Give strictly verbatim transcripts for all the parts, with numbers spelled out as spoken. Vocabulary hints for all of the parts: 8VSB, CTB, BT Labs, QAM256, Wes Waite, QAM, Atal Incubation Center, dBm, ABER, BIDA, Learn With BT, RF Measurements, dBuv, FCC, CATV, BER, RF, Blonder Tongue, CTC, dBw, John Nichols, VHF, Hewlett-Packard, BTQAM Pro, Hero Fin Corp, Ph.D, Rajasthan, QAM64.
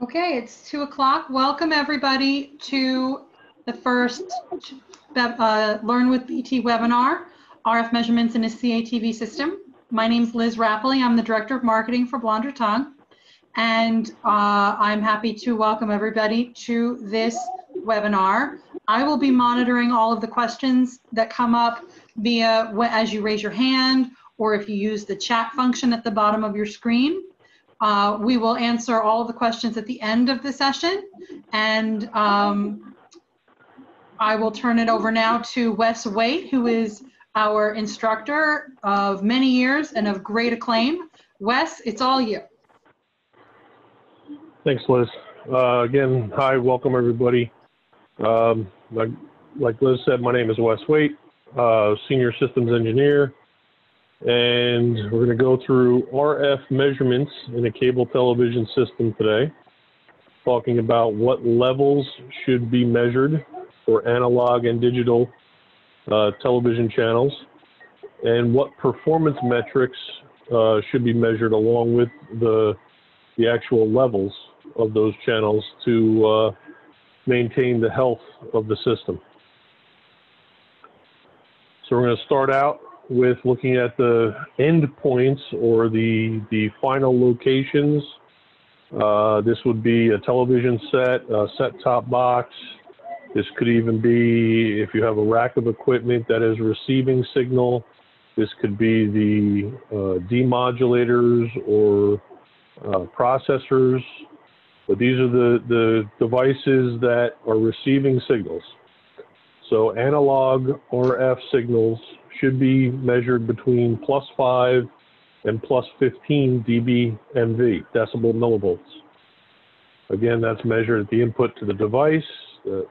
Okay, it's two o'clock. Welcome everybody to the first uh, Learn With B T webinar, R F Measurements in a C A T V System. My name's Liz Rappley. I'm the Director of Marketing for Blonder Tongue. And uh, I'm happy to welcome everybody to this webinar. I will be monitoring all of the questions that come up via as you raise your hand, or if you use the chat function at the bottom of your screen. Uh, we will answer all of the questions at the end of the session, and um, I will turn it over now to Wes Waite, who is our instructor of many years and of great acclaim. Wes, it's all you. Thanks, Liz. Uh, again, hi, welcome everybody. Um, like, like Liz said, my name is Wes Waite, uh, Senior Systems Engineer. And we're going to go through R F measurements in a cable television system today, talking about what levels should be measured for analog and digital uh, television channels, and what performance metrics uh, should be measured along with the, the actual levels of those channels to uh, maintain the health of the system. So we're going to start out with looking at the end points or the, the final locations. Uh, this would be a television set, a set-top box. This could even be if you have a rack of equipment that is receiving signal. This could be the uh, demodulators or uh, processors. But these are the, the devices that are receiving signals. So analog R F signals should be measured between plus five and plus fifteen dBmV, decibel millivolts. Again, that's measured at the input to the device, the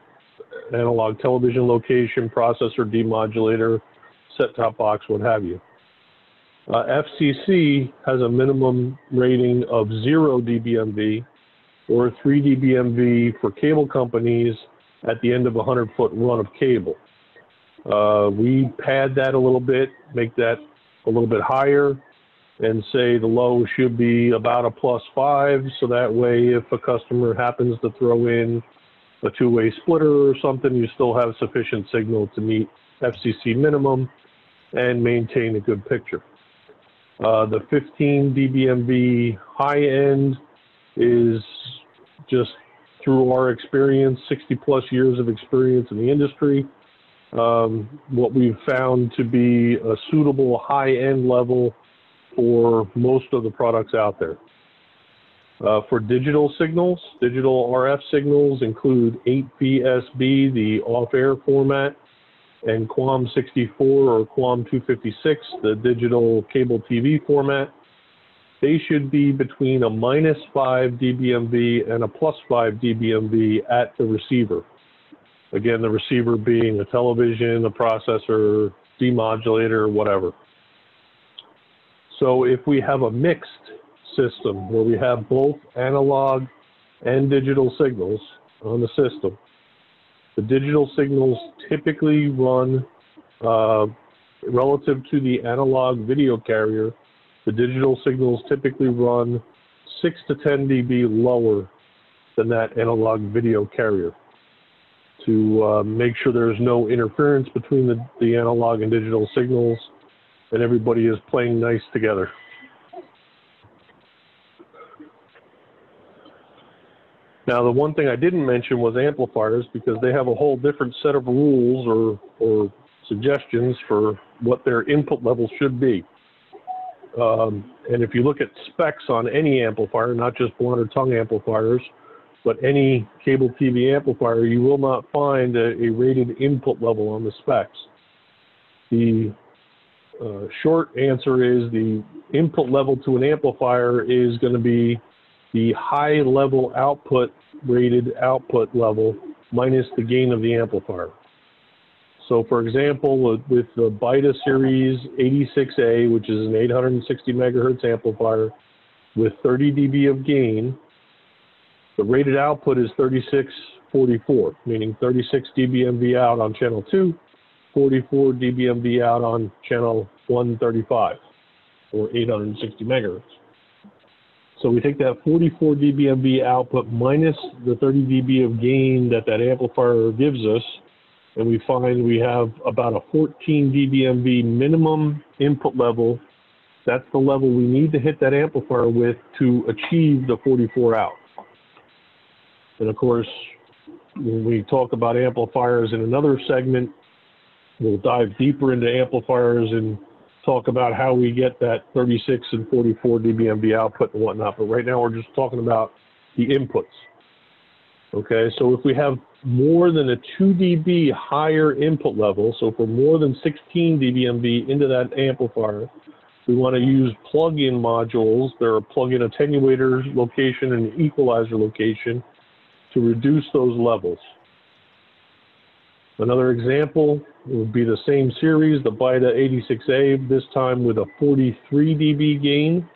analog television location, processor, demodulator, set-top box, what have you. Uh, F C C has a minimum rating of zero dBmV or three dBmV for cable companies at the end of a hundred-foot run of cable. Uh, we pad that a little bit, make that a little bit higher, and say the low should be about a plus five, so that way if a customer happens to throw in a two-way splitter or something, you still have sufficient signal to meet F C C minimum and maintain a good picture. Uh, the fifteen dBmV high end is just through our experience, sixty plus years of experience in the industry, Um, what we've found to be a suitable high-end level for most of the products out there. Uh, for digital signals, digital R F signals include eight V S B, the off-air format, and QAM sixty-four or QAM two fifty-six, the digital cable T V format. They should be between a minus five dBmV and a plus five dBmV at the receiver. Again, the receiver being a television, a processor, demodulator, whatever. So if we have a mixed system where we have both analog and digital signals on the system, the digital signals typically run uh, relative to the analog video carrier. The digital signals typically run six to ten dB lower than that analog video carrier, to uh, make sure there's no interference between the, the analog and digital signals and everybody is playing nice together. Now, the one thing I didn't mention was amplifiers, because they have a whole different set of rules or, or suggestions for what their input level should be. Um, and if you look at specs on any amplifier, not just Blonder Tongue amplifiers, but any cable T V amplifier, you will not find a, a rated input level on the specs. The uh, short answer is the input level to an amplifier is going to be the high level output, rated output level, minus the gain of the amplifier. So for example, with the BIDA series eighty-six A, which is an eight hundred sixty megahertz amplifier with thirty dB of gain, the rated output is thirty-six forty-four, meaning thirty-six dBmV out on channel two, forty-four dBmV out on channel one thirty-five, or eight hundred sixty megahertz. So we take that forty-four dBmV output minus the thirty dB of gain that that amplifier gives us, and we find we have about a fourteen dBmV minimum input level. That's the level we need to hit that amplifier with to achieve the forty-four out. And of course, when we talk about amplifiers in another segment, we'll dive deeper into amplifiers and talk about how we get that thirty-six and forty-four dBmV output and whatnot. But right now we're just talking about the inputs. Okay, so if we have more than a two dB higher input level, so for more than sixteen dBmV into that amplifier, we want to use plug-in modules. There are plug-in attenuator location and equalizer location to reduce those levels. Another example would be the same series, the BIDA eighty-six A, this time with a forty-three dB gain.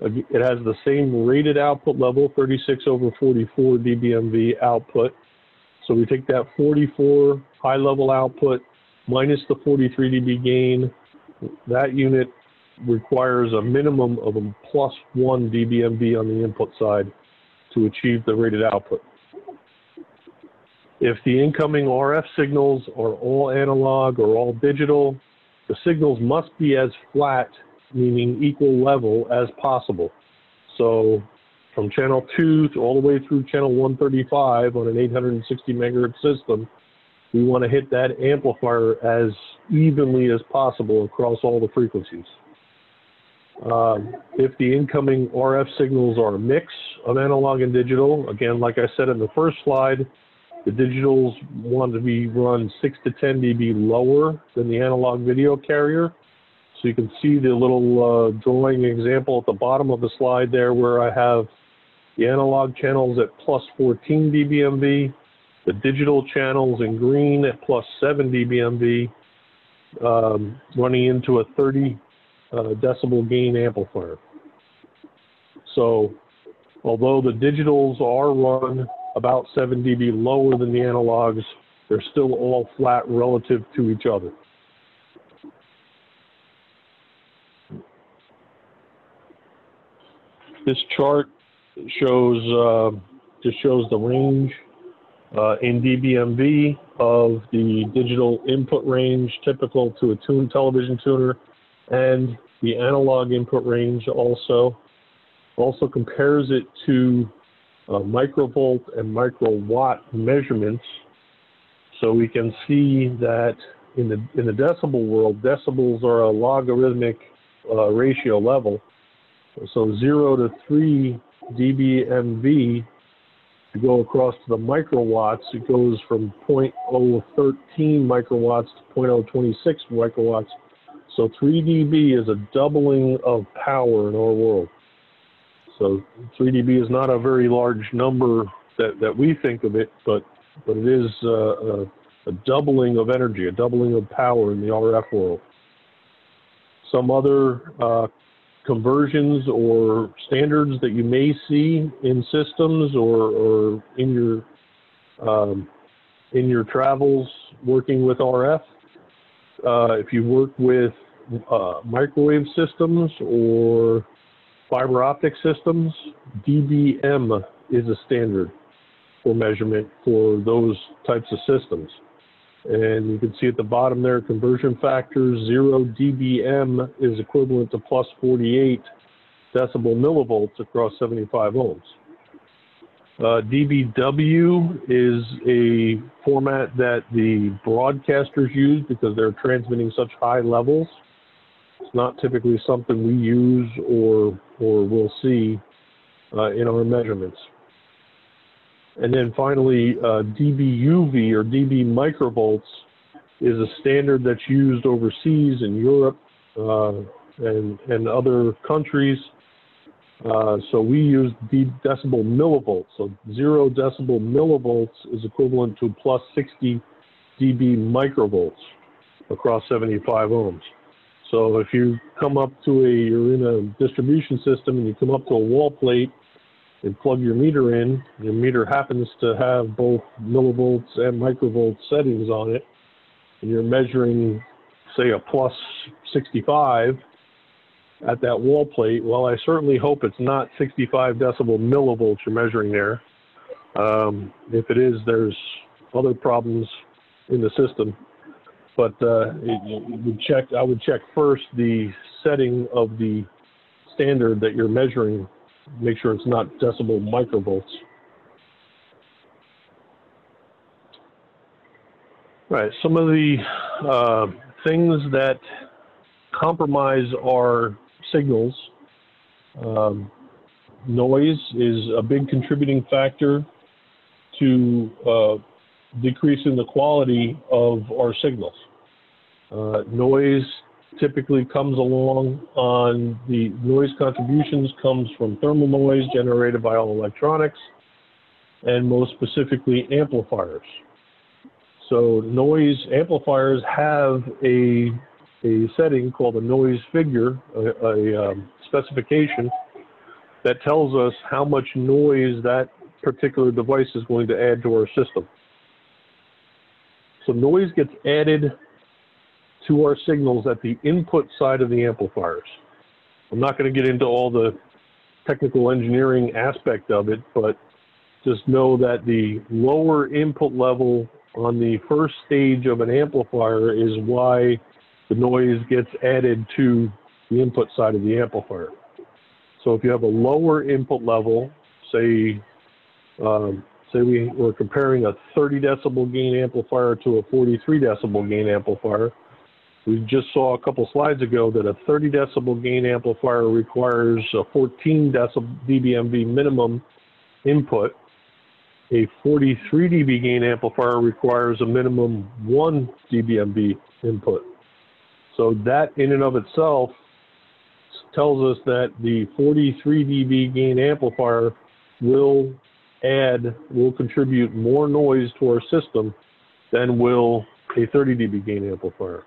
It has the same rated output level, thirty-six over forty-four dBmV output. So we take that forty-four high level output minus the forty-three dB gain. That unit requires a minimum of a plus one dBmV on the input side to achieve the rated output. If the incoming R F signals are all analog or all digital, the signals must be as flat, meaning equal level, as possible. So from channel two to all the way through channel one thirty-five on an eight hundred sixty megahertz system, we want to hit that amplifier as evenly as possible across all the frequencies. Uh, if the incoming R F signals are a mix of analog and digital, again, like I said in the first slide, the digitals want to be run six to ten dB lower than the analog video carrier. So you can see the little uh, drawing example at the bottom of the slide there where I have the analog channels at plus fourteen dBmV, the digital channels in green at plus seven dBmV, um, running into a thirty uh, decibel gain amplifier. So although the digitals are run about seven dB lower than the analogs, they're still all flat relative to each other. This chart shows, uh, just shows the range uh, in dBmV of the digital input range typical to a tuned television tuner and the analog input range also. Also compares it to Uh, microvolt and microwatt measurements, so we can see that in the in the decibel world, decibels are a logarithmic uh, ratio level. So zero to three dBmV to go across to the microwatts, it goes from zero point zero one three microwatts to zero point zero two six microwatts. So three dB is a doubling of power in our world. So three dB is not a very large number that, that we think of it, but, but it is uh, a, a doubling of energy, a doubling of power in the R F world. Some other uh, conversions or standards that you may see in systems or, or in, your, um, in your travels working with R F, uh, if you work with uh, microwave systems or fiber optic systems, dBm is a standard for measurement for those types of systems. And you can see at the bottom there, conversion factors, zero dBm is equivalent to plus forty-eight decibel millivolts across seventy-five ohms. Uh, dBw is a format that the broadcasters use because they're transmitting such high levels. It's not typically something we use or, or will see uh, in our measurements. And then finally, uh, dBuv or dB microvolts is a standard that's used overseas in Europe uh, and, and other countries. Uh, so we use d decibel millivolts. So zero decibel millivolts is equivalent to plus sixty dB microvolts across seventy-five ohms. So if you come up to a, you're in a distribution system and you come up to a wall plate and plug your meter in, your meter happens to have both millivolts and microvolt settings on it, and you're measuring, say, a plus sixty-five, at that wall plate, well, I certainly hope it's not sixty-five decibel millivolts you're measuring there. Um, if it is, there's other problems in the system. But uh, it, it would check, I would check first the setting of the standard that you're measuring, make sure it's not decibel microvolts. All right, some of the uh, things that compromise our signals. Um, noise is a big contributing factor to uh, decreasing the quality of our signals. Uh, noise typically comes along on the noise contributions comes from thermal noise generated by all electronics and most specifically amplifiers. So noise amplifiers have a a setting called a noise figure, a, a um, specification that tells us how much noise that particular device is going to add to our system. So noise gets added to our signals at the input side of the amplifiers. I'm not going to get into all the technical engineering aspect of it, but just know that the lower input level on the first stage of an amplifier is why the noise gets added to the input side of the amplifier. So if you have a lower input level, say, um, say we were comparing a thirty decibel gain amplifier to a forty-three decibel gain amplifier, we just saw a couple slides ago that a thirty decibel gain amplifier requires a fourteen decibel dBmV minimum input. A forty-three dB gain amplifier requires a minimum one dBmV input. So that in and of itself tells us that the forty-three dB gain amplifier will add, will contribute more noise to our system than will a thirty dB gain amplifier.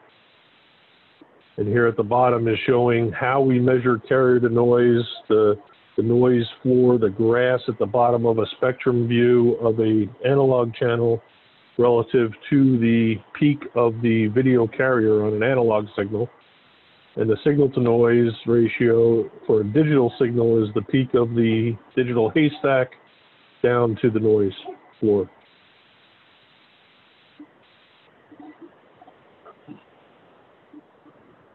And here at the bottom is showing how we measure carrier to noise, the, the noise floor, the grass at the bottom of a spectrum view of an analog channel, relative to the peak of the video carrier on an analog signal. And the signal to noise ratio for a digital signal is the peak of the digital haystack down to the noise floor.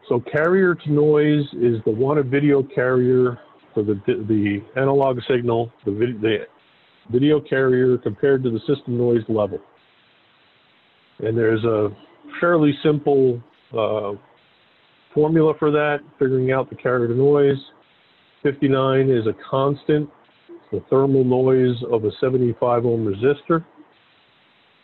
So carrier to noise is the wanted video carrier for the, the analog signal, the video, the video carrier compared to the system noise level. And there's a fairly simple uh, formula for that, figuring out the carrier to noise. fifty-nine is a constant, it's the thermal noise of a seventy-five ohm resistor.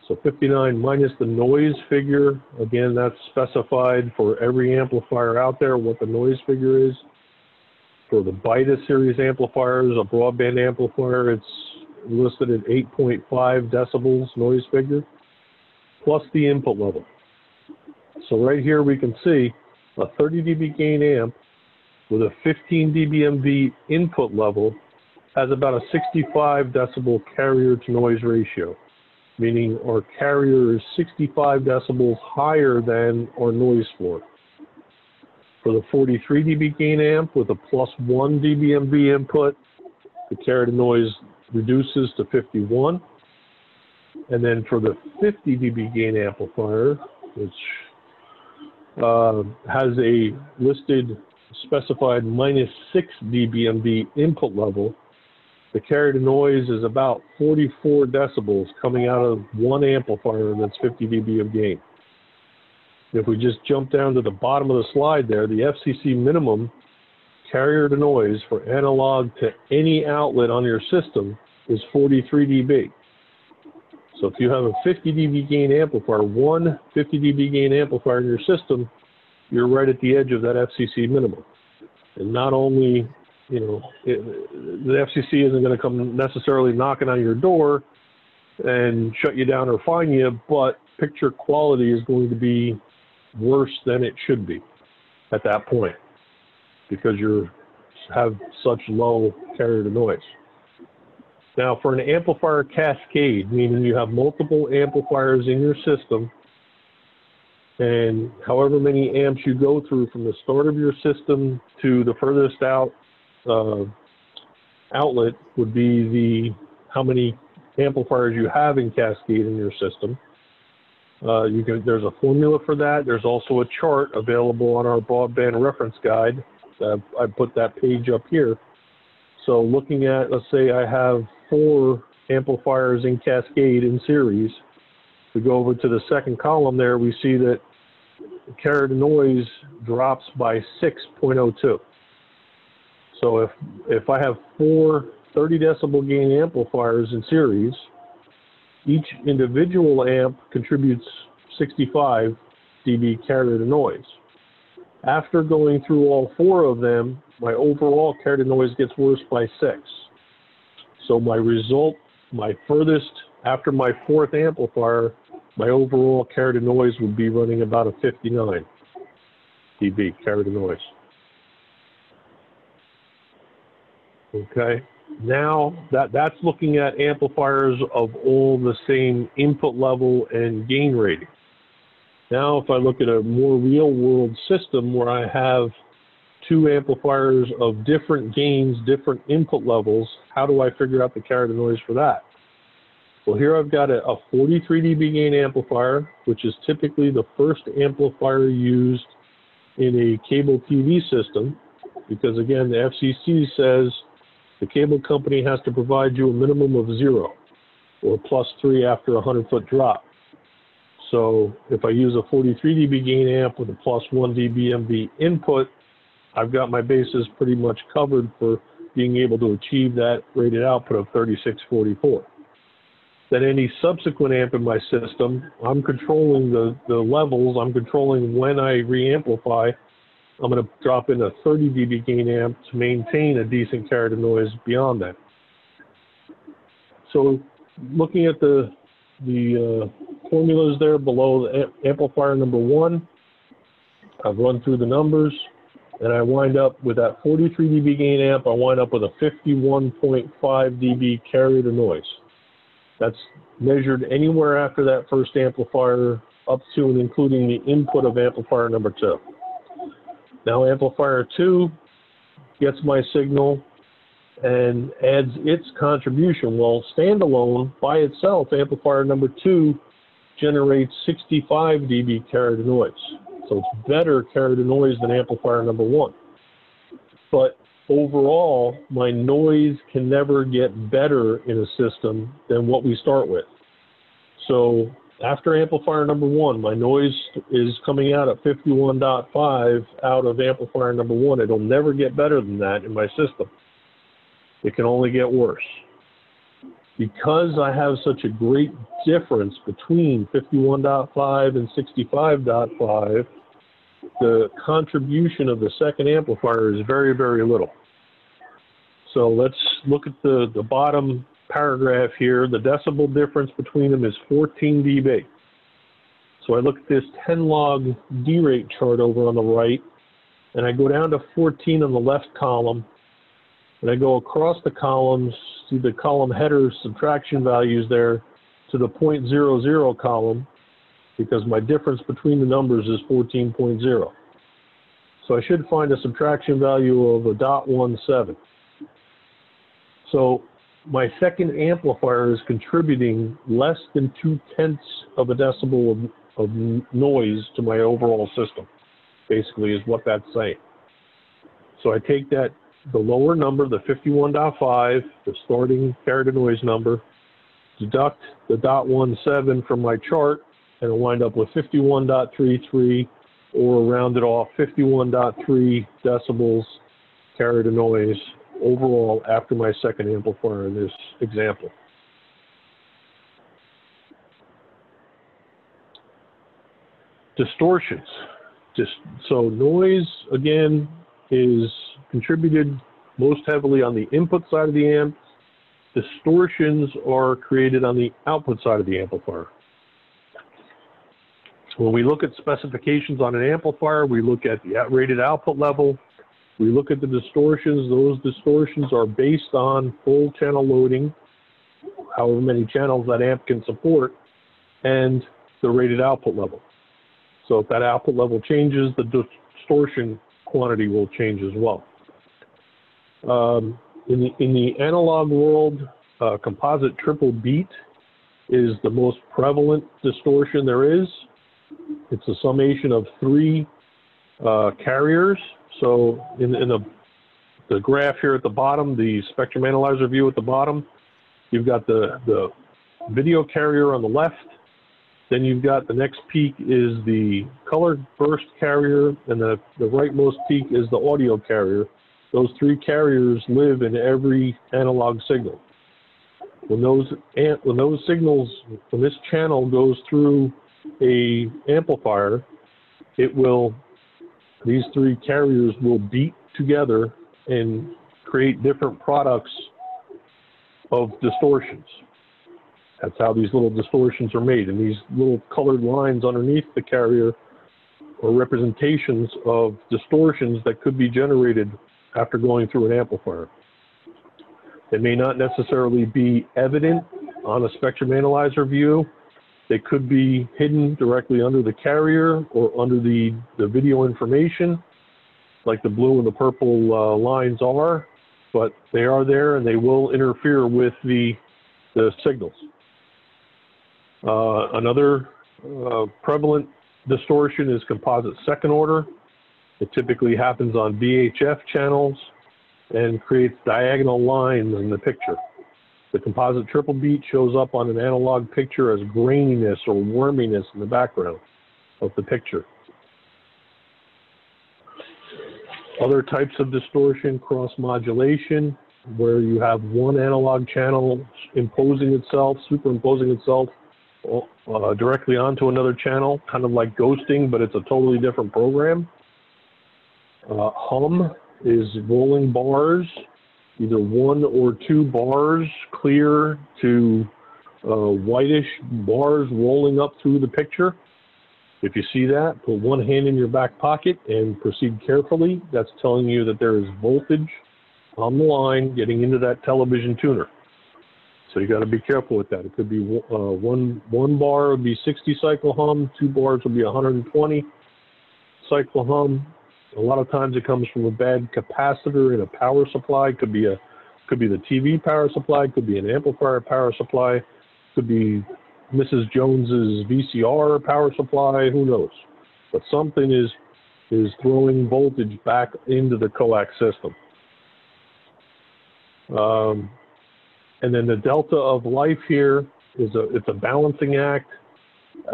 So fifty-nine minus the noise figure, again, that's specified for every amplifier out there, what the noise figure is. For the BIDA series amplifiers, a broadband amplifier, it's listed at eight point five decibels noise figure, plus the input level. So right here we can see a thirty dB gain amp with a fifteen dBmV input level has about a sixty-five decibel carrier to noise ratio, meaning our carrier is sixty-five decibels higher than our noise floor. For the forty-three dB gain amp with a plus one dBmV input, the carrier to noise reduces to fifty-one. And then for the fifty dB gain amplifier, which uh, has a listed specified minus six dBmV input level, the carrier to noise is about forty-four decibels coming out of one amplifier that's fifty dB of gain. If we just jump down to the bottom of the slide there, the F C C minimum carrier to noise for analog to any outlet on your system is forty-three dB. So if you have a fifty dB gain amplifier, one fifty dB gain amplifier in your system, you're right at the edge of that F C C minimum. And not only, you know, it, the F C C isn't going to come necessarily knocking on your door and shut you down or fine you, but picture quality is going to be worse than it should be at that point because you have such low carrier to noise. Now, for an amplifier cascade, meaning you have multiple amplifiers in your system, And however many amps you go through from the start of your system to the furthest out uh, outlet would be the how many amplifiers you have in cascade in your system. Uh, you can, there's a formula for that. There's also a chart available on our broadband reference guide. Uh, I put that page up here. So looking at, let's say I have four amplifiers in cascade in series. We go over to the second column there, we see that carrier noise drops by six point oh two. So if, if I have four thirty decibel gain amplifiers in series, each individual amp contributes sixty-five decibels carrier to noise. After going through all four of them, my overall carrier to noise gets worse by six. So my result, my furthest, after my fourth amplifier, my overall carrier to noise would be running about a fifty-nine decibels carrier to noise. Okay. Now that, that's looking at amplifiers of all the same input level and gain rating. Now if I look at a more real world system where I have two amplifiers of different gains, different input levels, how do I figure out the carrier to noise for that? Well, here I've got a, a forty-three decibel gain amplifier, which is typically the first amplifier used in a cable T V system, because again, the F C C says the cable company has to provide you a minimum of zero or plus three after a hundred foot drop. So if I use a forty-three decibel gain amp with a plus one dBmV input, I've got my bases pretty much covered for being able to achieve that rated output of thirty-six forty-four. Then any subsequent amp in my system, I'm controlling the, the levels, I'm controlling when I reamplify. I'm going to drop in a thirty decibel gain amp to maintain a decent carrier to noise beyond that. So looking at the, the uh, formulas there below the amplifier number one, I've run through the numbers, and I wind up with that forty-three decibel gain amp, I wind up with a fifty-one point five decibel carrier to noise. That's measured anywhere after that first amplifier up to and including the input of amplifier number two. Now amplifier two gets my signal and adds its contribution. Well, standalone by itself, amplifier number two generates sixty-five decibel carrier to noise. So it's better carrier to noise than amplifier number one. But overall, my noise can never get better in a system than what we start with. So after amplifier number one, my noise is coming out at fifty-one point five out of amplifier number one. It'll never get better than that in my system. It can only get worse. Because I have such a great difference between fifty-one point five and sixty-five point five, the contribution of the second amplifier is very, very little. So let's look at the, the bottom paragraph here. The decibel difference between them is fourteen decibels. So I look at this ten log D rate chart over on the right, and I go down to fourteen on the left column, and I go across the columns to the column header subtraction values there to the zero point zero zero column, because my difference between the numbers is fourteen point zero. So I should find a subtraction value of a zero point one seven. So my second amplifier is contributing less than two tenths of a decibel of, of noise to my overall system, basically is what that's saying. So I take that, the lower number, the fifty-one point five, the starting carrier to noise number, deduct the zero point one seven from my chart, and I wind up with fifty-one point three three, or rounded off fifty-one point three decibels carrier to noise overall after my second amplifier in this example. Distortions. Just, so noise, again, is contributed most heavily on the input side of the amp. Distortions are created on the output side of the amplifier. When we look at specifications on an amplifier, we look at the rated output level. We look at the distortions. Those distortions are based on full channel loading, however many channels that amp can support, and the rated output level. So if that output level changes, the distortion quantity will change as well. Um, in, the, in the analog world, uh, composite triple beat is the most prevalent distortion there is. It's a summation of three uh, carriers. So in, in the, the graph here at the bottom, the spectrum analyzer view at the bottom, you've got the, the video carrier on the left. Then you've got the next peak is the color burst carrier, and the, the rightmost peak is the audio carrier. Those three carriers live in every analog signal. When those, when those signals, when this channel goes through a amplifier, it will, these three carriers will beat together and create different products of distortions. That's how these little distortions are made. And these little colored lines underneath the carrier are representations of distortions that could be generated after going through an amplifier. They may not necessarily be evident on a spectrum analyzer view. They could be hidden directly under the carrier or under the, the video information, like the blue and the purple uh, lines are, but they are there and they will interfere with the, the signals. Uh, another uh, prevalent distortion is composite second order. It typically happens on V H F channels and creates diagonal lines in the picture. The composite triple beat shows up on an analog picture as graininess or worminess in the background of the picture. Other types of distortion, cross-modulation, where you have one analog channel imposing itself, superimposing itself Uh, directly onto another channel, kind of like ghosting, but it's a totally different program. Uh, hum is rolling bars, either one or two bars, clear to uh, whitish bars rolling up through the picture. If you see that, put one hand in your back pocket and proceed carefully. That's telling you that there is voltage on the line getting into that television tuner. So you got to be careful with that. It could be uh, one, one bar would be sixty cycle hum, two bars would be one hundred twenty cycle hum. A lot of times it comes from a bad capacitor in a power supply. It could be, a, could be the T V power supply, it could be an amplifier power supply, it could be Missus Jones's V C R power supply, who knows. But something is, is throwing voltage back into the coax system. Um, And then the delta of life here is a, it's a balancing act.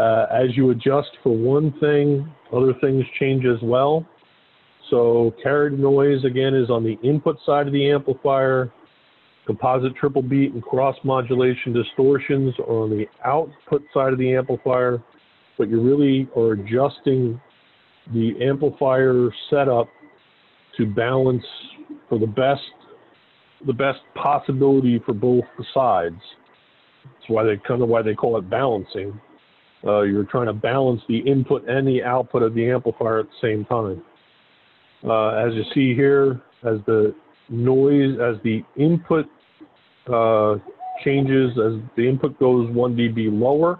Uh, as you adjust for one thing, other things change as well. So carrier noise, again, is on the input side of the amplifier. Composite triple beat and cross-modulation distortions are on the output side of the amplifier, but you really are adjusting the amplifier setup to balance for the best the best possibility for both sides. That's why they kind of why they call it balancing. Uh, you're trying to balance the input and the output of the amplifier at the same time. Uh, as you see here, as the noise, as the input uh, changes, as the input goes one d B lower,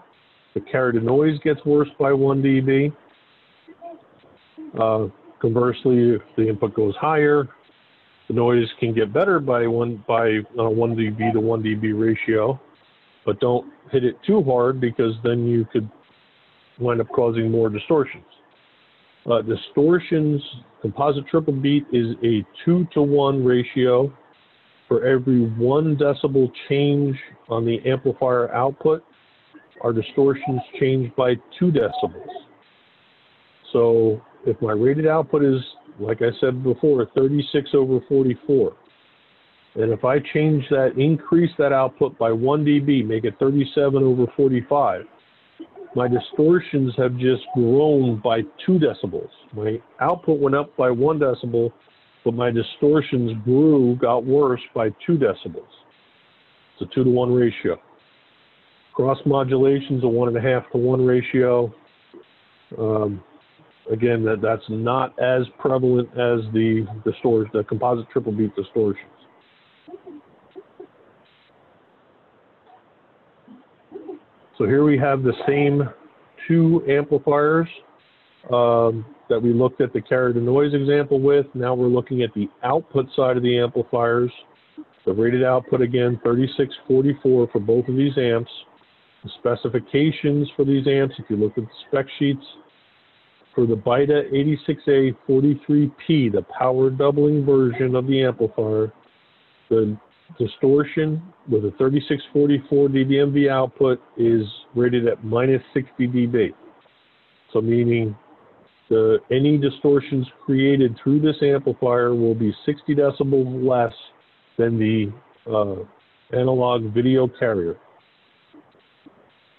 the carrier to noise gets worse by one d B. Uh, conversely, if the input goes higher, the noise can get better by one by uh, one d B to one d B ratio, but don't hit it too hard because then you could wind up causing more distortions. Uh, distortions, composite triple beat is a two to one ratio. For every one decibel change on the amplifier output, our distortions change by two decibels. So if my rated output is, like I said before, thirty-six over forty-four. And if I change that, increase that output by one d B, make it thirty-seven over forty-five, my distortions have just grown by two decibels. My output went up by one decibel, but my distortions grew, got worse by two decibels. It's a two to one ratio. Cross modulation's a one and a half to one ratio. Um, Again, that, that's not as prevalent as the, distortion, the composite triple beat distortions. So here we have the same two amplifiers um, that we looked at the carrier to noise example with. Now we're looking at the output side of the amplifiers. The rated output again, thirty-six forty-four for both of these amps. The specifications for these amps, if you look at the spec sheets, for the BIDA eighty-six A forty-three P, the power doubling version of the amplifier, the distortion with a thirty-six forty-four dBmV output is rated at minus sixty dB. So meaning the, any distortions created through this amplifier will be sixty decibels less than the uh, analog video carrier.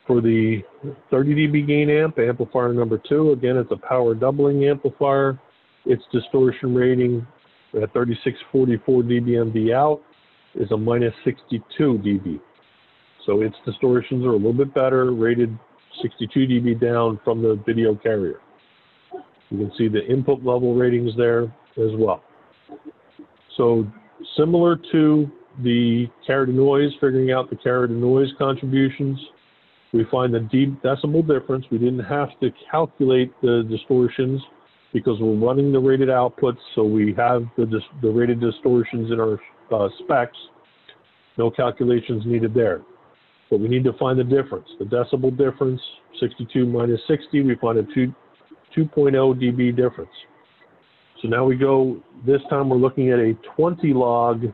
For the thirty dB gain amp, amplifier number two, again, it's a power doubling amplifier. Its distortion rating at thirty-six forty-four dBmV out is a minus sixty-two dB. So its distortions are a little bit better, rated sixty-two dB down from the video carrier. You can see the input level ratings there as well. So similar to the carrier to noise, figuring out the carrier to noise contributions, we find the deep decibel difference. We didn't have to calculate the distortions because we're running the rated outputs, so we have the, dis the rated distortions in our uh, specs. No calculations needed there. But we need to find the difference. The decibel difference, sixty-two minus sixty, we find a two point oh dB difference. So now we go, this time we're looking at a twenty log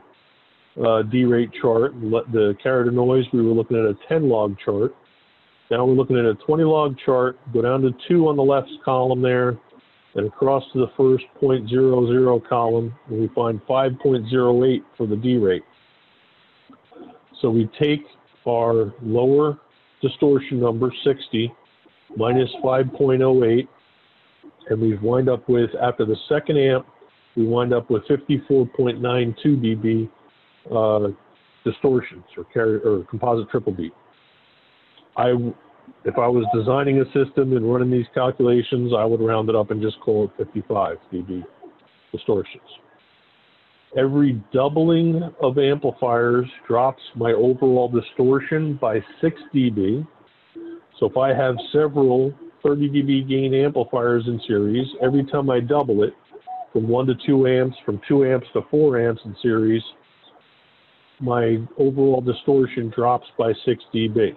uh, D-rate chart. The carrier to noise, we were looking at a ten log chart. Now we're looking at a twenty log chart, go down to two on the left column there, and across to the first zero point zero zero column, and we find five point zero eight for the D rate. So we take our lower distortion number, sixty, minus five point zero eight, and we wind up with, after the second amp, we wind up with fifty-four point nine two dB uh, distortions, or, carrier, or composite triple beat. I, if I was designing a system and running these calculations, I would round it up and just call it fifty-five dB distortions. Every doubling of amplifiers drops my overall distortion by six dB. So if I have several thirty dB gain amplifiers in series, every time I double it from one to two amps, from two amps to four amps in series, my overall distortion drops by six dB.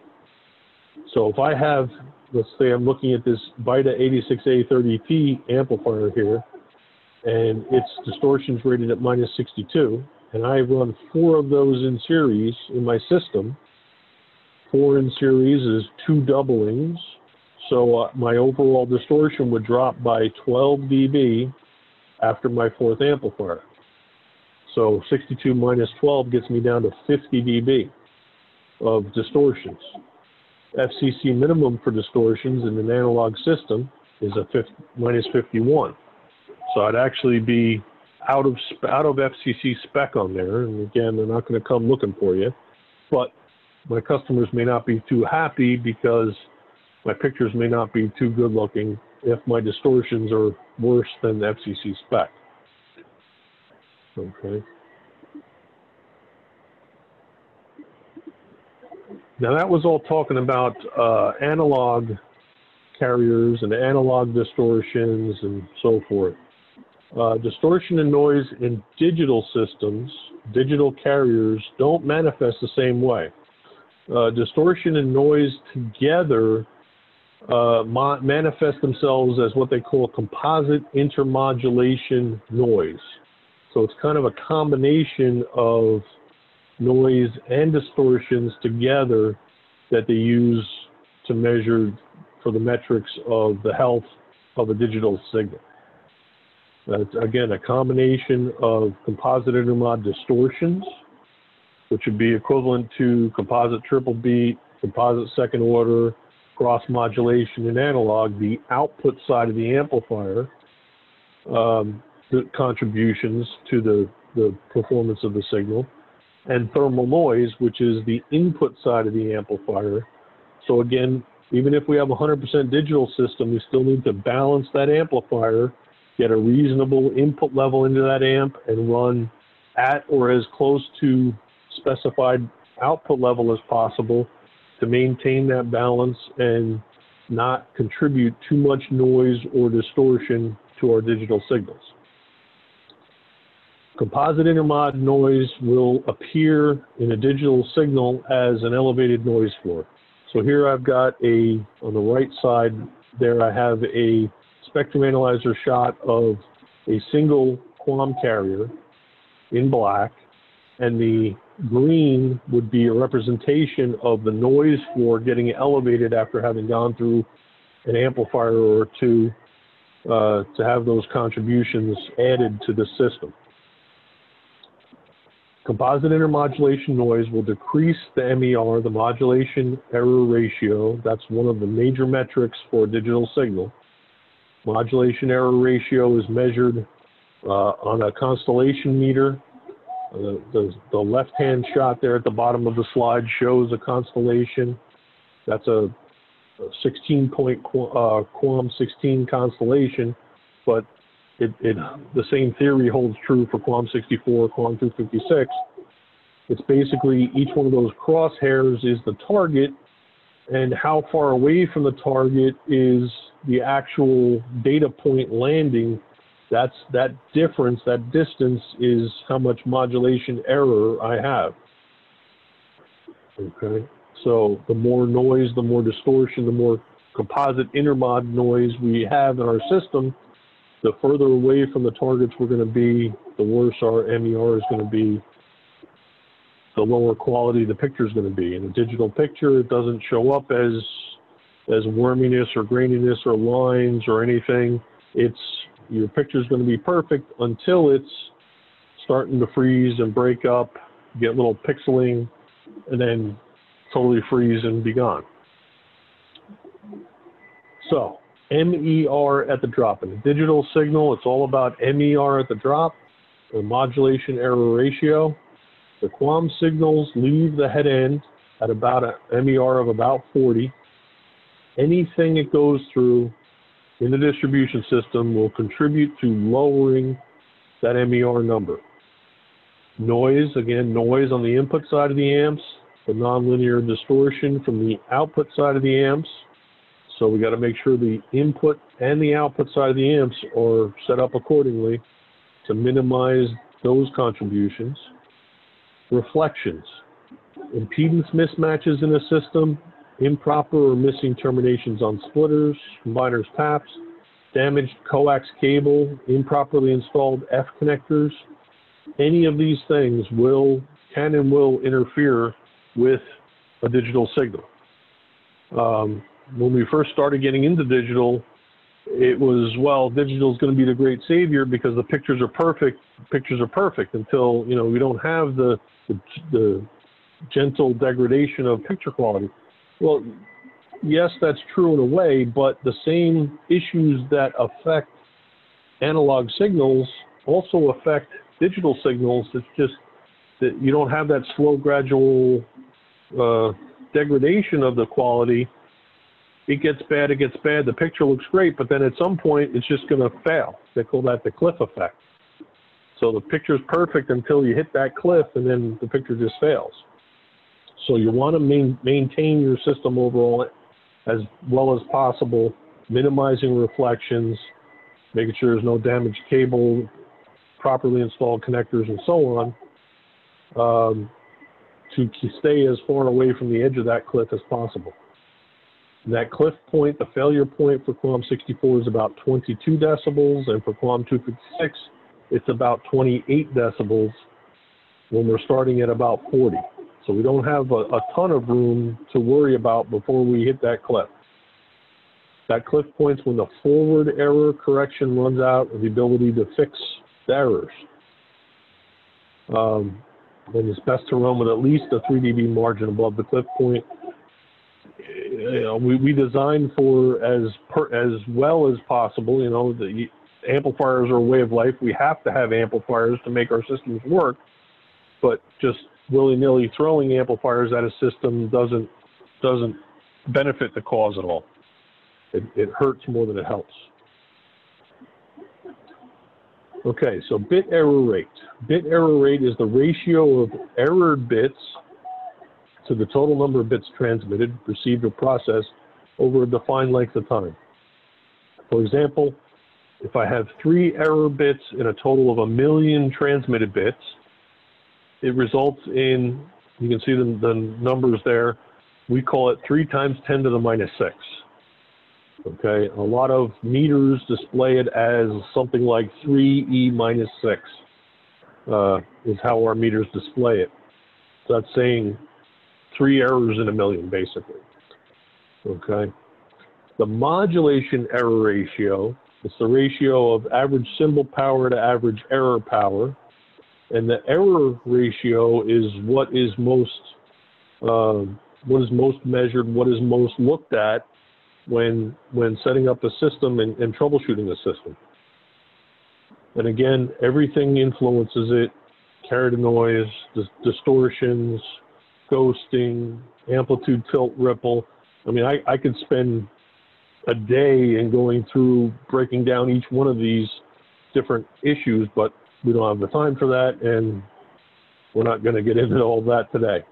So if I have, let's say I'm looking at this BIDA eighty-six A thirty P amplifier here, and its distortion's rated at minus sixty-two, and I run four of those in series in my system, four in series is two doublings, so uh, my overall distortion would drop by twelve dB after my fourth amplifier. So sixty-two minus twelve gets me down to fifty dB of distortions. F C C minimum for distortions in an analog system is a minus fifty-one. So I'd actually be out of, out of F C C spec on there. And again, they're not going to come looking for you. But my customers may not be too happy because my pictures may not be too good looking if my distortions are worse than the F C C spec. Okay. Now that was all talking about uh, analog carriers and analog distortions and so forth. Uh, distortion and noise in digital systems, digital carriers, don't manifest the same way. Uh, distortion and noise together uh, ma manifest themselves as what they call composite intermodulation noise. So it's kind of a combination of noise and distortions together that they use to measure for the metrics of the health of a digital signal. That's, again, a combination of composite intermod distortions, which would be equivalent to composite triple beat, composite second order, cross modulation in analog, the output side of the amplifier, um, the contributions to the, the performance of the signal, and thermal noise, which is the input side of the amplifier. So again, even if we have a one hundred percent digital system, we still need to balance that amplifier, get a reasonable input level into that amp, and run at or as close to specified output level as possible to maintain that balance and not contribute too much noise or distortion to our digital signals. Composite intermod noise will appear in a digital signal as an elevated noise floor. So here I've got a, on the right side there I have a spectrum analyzer shot of a single QAM carrier in black, and the green would be a representation of the noise floor getting elevated after having gone through an amplifier or two uh, to have those contributions added to the system. Composite intermodulation noise will decrease the M E R, the modulation error ratio. That's one of the major metrics for a digital signal. Modulation error ratio is measured uh, on a constellation meter. Uh, the, the left-hand shot there at the bottom of the slide shows a constellation. That's a sixteen point uh, QAM sixteen constellation, but it, it, the same theory holds true for QAM sixty-four, QAM two fifty-six. It's basically each one of those crosshairs is the target, and how far away from the target is the actual data point landing. That's that difference, that distance is how much modulation error I have. Okay, so the more noise, the more distortion, the more composite intermod noise we have in our system, the further away from the targets we're going to be, the worse our M E R is going to be, the lower quality the picture is going to be. In a digital picture, it doesn't show up as, as worminess or graininess or lines or anything. It's your picture is going to be perfect until it's starting to freeze and break up, get little pixeling, and then totally freeze and be gone. So M E R at the drop. In the digital signal, it's all about M E R at the drop, or modulation error ratio. The QAM signals leave the head end at about an M E R of about forty. Anything it goes through in the distribution system will contribute to lowering that M E R number. Noise, again, noise on the input side of the amps, the nonlinear distortion from the output side of the amps. So we got to make sure the input and the output side of the amps are set up accordingly to minimize those contributions. Reflections, impedance mismatches in a system, improper or missing terminations on splitters, combiners, taps, damaged coax cable, improperly installed F connectors. Any of these things will, can and will interfere with a digital signal. Um, when we first started getting into digital, it was, well, digital is going to be the great savior because the pictures are perfect. Pictures are perfect until, you know, we don't have the, the, the gentle degradation of picture quality. Well, yes, that's true in a way, but the same issues that affect analog signals also affect digital signals. It's just that you don't have that slow, gradual uh, degradation of the quality. It gets bad, it gets bad, the picture looks great, but then at some point it's just going to fail. They call that the cliff effect. So the picture's perfect until you hit that cliff, and then the picture just fails. So you want to main, maintain your system overall as well as possible, minimizing reflections, making sure there's no damaged cable, properly installed connectors, and so on, um, to, to stay as far away from the edge of that cliff as possible. And that cliff point, the failure point for QAM sixty-four is about twenty-two decibels, and for QAM two fifty-six, it's about twenty-eight decibels when we're starting at about forty. So we don't have a, a ton of room to worry about before we hit that cliff. That cliff point's when the forward error correction runs out, the ability to fix the errors. Um, and it's best to run with at least a three D B margin above the cliff point. You know, we, we design for as, per, as well as possible. You know, the amplifiers are a way of life. We have to have amplifiers to make our systems work, but just willy-nilly throwing amplifiers at a system doesn't doesn't benefit the cause at all. It, it hurts more than it helps. Okay, so bit error rate. Bit error rate is the ratio of errored bits to the total number of bits transmitted, received, or processed over a defined length of time. For example, if I have three error bits in a total of a million transmitted bits, it results in, you can see the, the numbers there, we call it three times ten to the minus six. Okay, a lot of meters display it as something like three E minus six uh, is how our meters display it. So that's saying three errors in a million, basically. Okay, the modulation error ratio, it's the ratio of average symbol power to average error power, and the error ratio is what is most uh, what is most measured, what is most looked at when when setting up a system and, and troubleshooting a system. And again, everything influences it: carrier-to-noise, dis distortions, ghosting, amplitude, tilt, ripple. I mean, I, I could spend a day in going through breaking down each one of these different issues, but we don't have the time for that, and we're not going to get into all that today.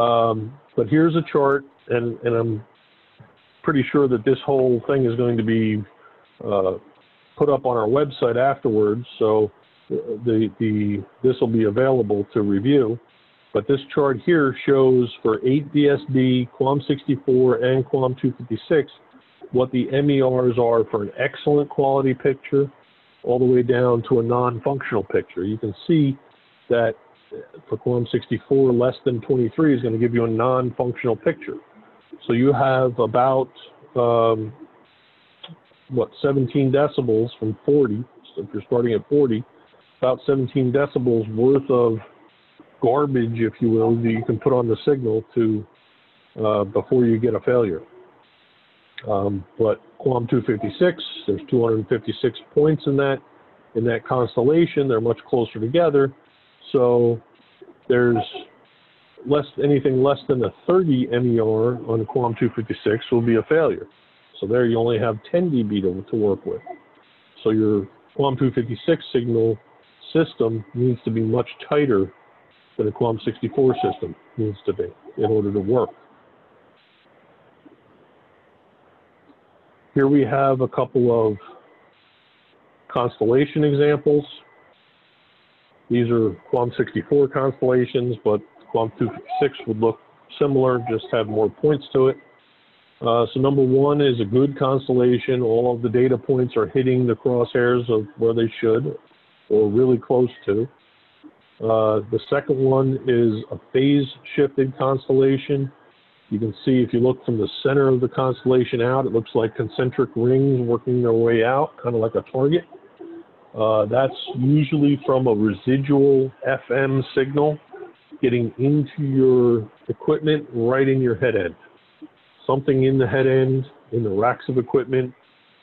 Um, but here's a chart, and, and I'm pretty sure that this whole thing is going to be uh, put up on our website afterwards, so the, the, this will be available to review. But this chart here shows for eight V S B, QAM sixty-four, and QAM two fifty-six what the M E Rs are for an excellent quality picture all the way down to a non-functional picture. You can see that for QAM sixty-four, less than twenty-three is going to give you a non-functional picture. So you have about, um, what, seventeen decibels from forty, so if you're starting at forty, about seventeen decibels worth of garbage, if you will, that you can put on the signal to uh, before you get a failure. Um, but QAM two fifty-six, there's two hundred fifty-six points in that in that constellation. They're much closer together, so there's less anything less than a thirty M E R on QAM two fifty-six will be a failure. So there you only have ten dB to, to work with. So your QAM two fifty-six signal system needs to be much tighter than a QAM sixty-four system needs to be in order to work. Here we have a couple of constellation examples. These are QAM sixty-four constellations, but QAM two fifty-six would look similar, just have more points to it. Uh, so number one is a good constellation. All of the data points are hitting the crosshairs of where they should, or really close to. Uh, the second one is a phase-shifted constellation. You can see if you look from the center of the constellation out, it looks like concentric rings working their way out, kind of like a target. Uh, that's usually from a residual F M signal getting into your equipment right in your head end. Something in the head end, in the racks of equipment,